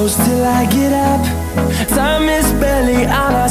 close till I get up. Time is barely on our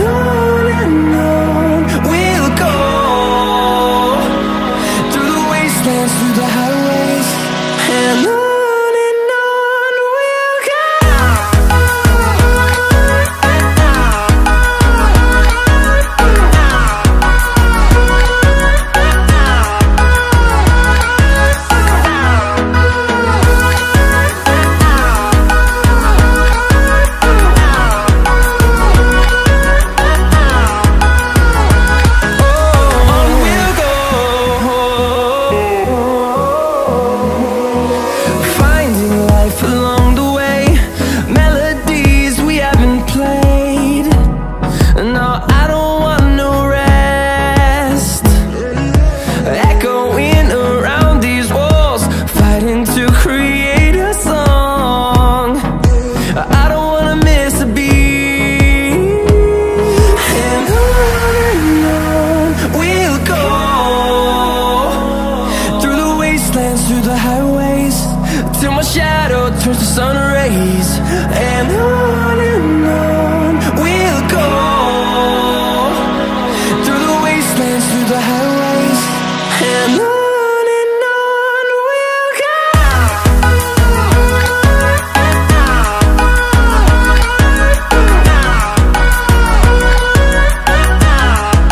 on we'll go, through the wastelands, through the highways, and on. Through the highways, till my shadow turns to sun rays. And on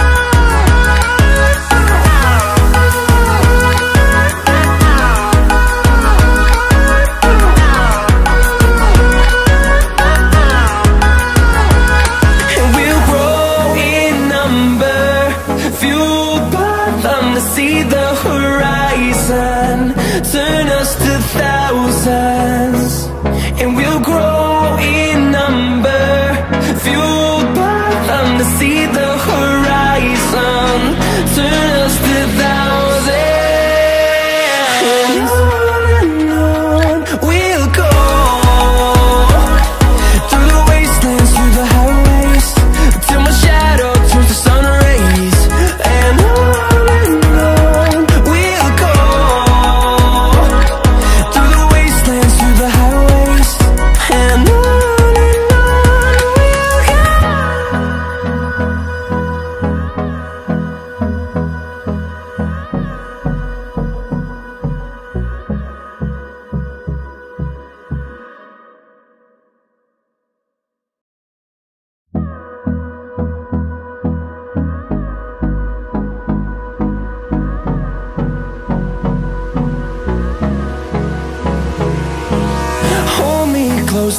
we'll go, through the wastelands, through the highways, and on. See the horizon, turn us to thousands, and we'll grow in number, fueled by them to see the horizon, turn us to thousands. And on we'll go, through the wastelands, through the highways, till my shadow turns to sun rays. And on close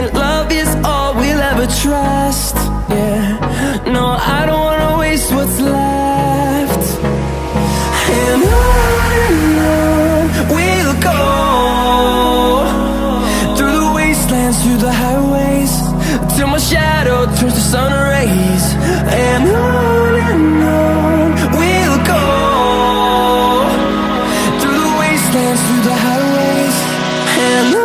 and love is all we'll ever trust. Yeah, no, I don't wanna waste what's left. And on we'll go, through the wastelands, through the highways, till my shadow turns to sun rays. And on we'll go, through the wastelands, through the highways, and on.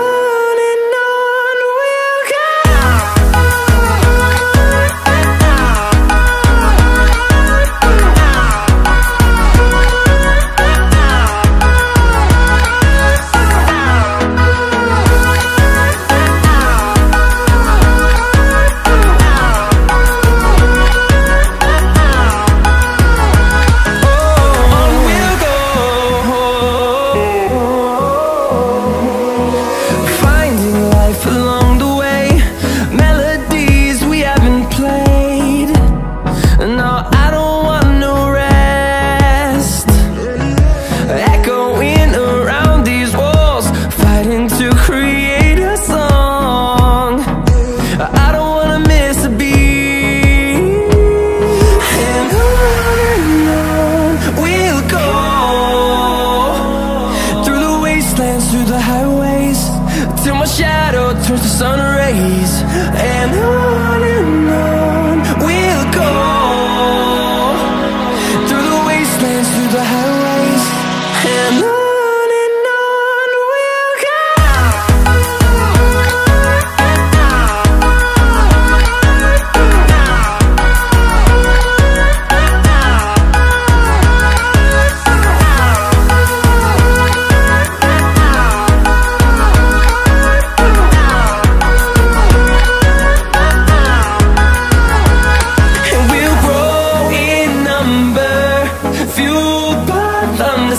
I don't wanna miss a beat. till my shadow turns to sun rays, and on we'll go, through the wastelands, through the highways, and on we'll go.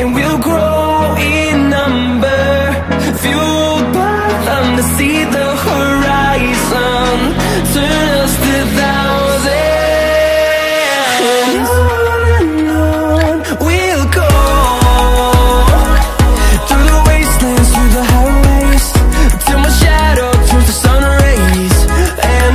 and we'll grow in number, fueled by them. To see the horizon, turn us to thousands, and on we'll go, through the wastelands, through the highways, till my shadow turns to sun rays, and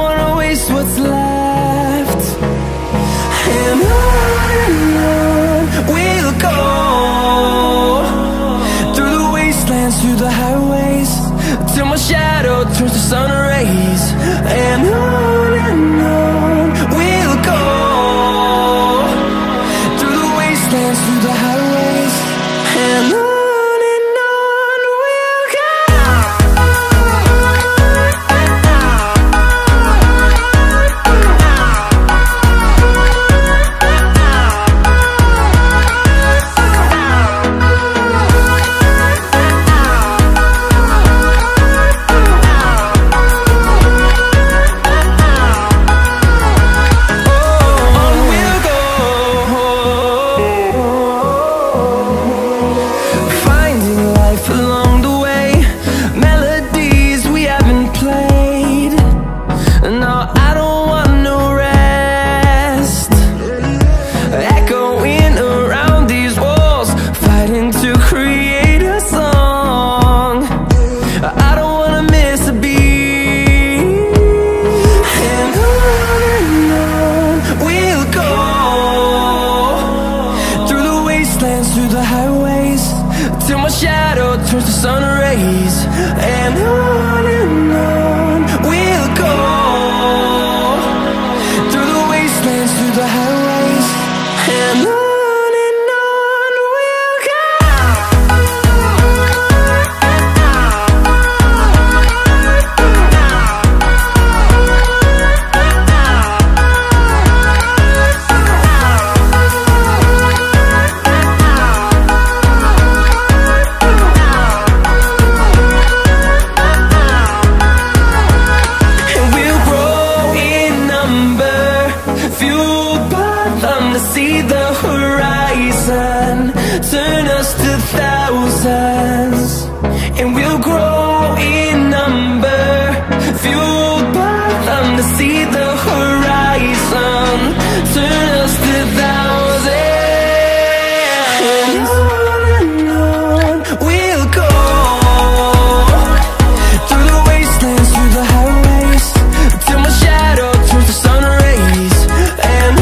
wanna waste what's left. And on we'll go, through the wastelands, through the highways, till my shadow turns to sun rays, and on we'll go, through the wastelands, through the highways, and on we'll go. Through the highways, till my shadow turns to sun rays, and on we'll go, through the wastelands, through the highways, and on we'll go. See the horizon, turn us to thousands, and we'll grow in number, fueled by them. To see the horizon, turn us to thousands, and on we'll go, through the wastelands, through the highways, till my shadow turns to sun rays, and